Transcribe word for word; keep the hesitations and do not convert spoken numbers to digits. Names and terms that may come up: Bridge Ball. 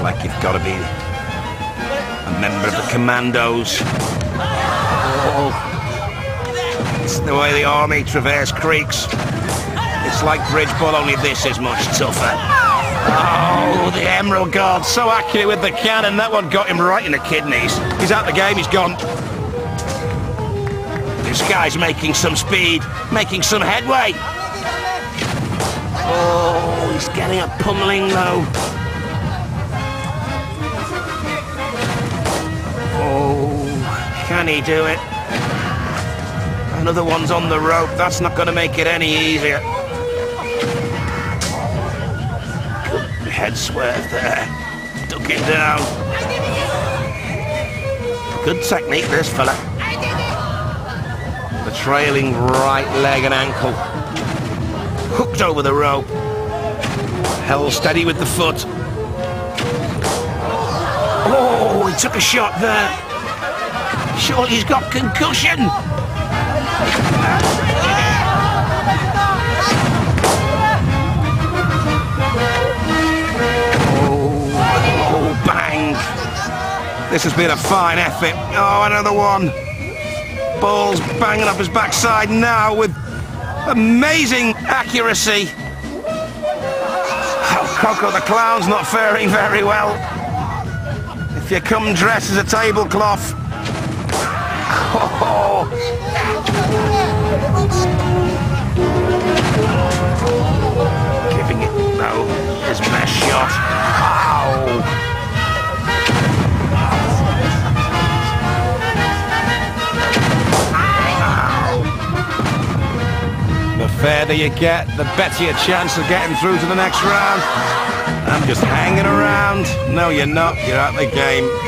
It's like you've got to be a member of the commandos. Oh. It's the way the army traverse creeks. It's like Bridge Ball, only this is much tougher. Oh, the Emerald Guard, so accurate with the cannon. That one got him right in the kidneys. He's out the game, he's gone. This guy's making some speed, making some headway. Oh, he's getting a pummeling though. Oh, can he do it? Another one's on the rope, that's not going to make it any easier. Head swerve there, duck it down. Good technique this fella. The trailing right leg and ankle. Hooked over the rope. Held steady with the foot. Oh, he took a shot there. Surely he's got concussion. Oh, oh, bang! This has been a fine effort. Oh, another one. Ball's banging up his backside now with amazing accuracy. Oh, Coco the Clown's not faring very well. If you come dressed as a tablecloth. Oh, giving it though, his best shot. Ow! Ow. The further you get, the better your chance of getting through to the next round. I'm just hanging around. No, you're not. You're out of the game.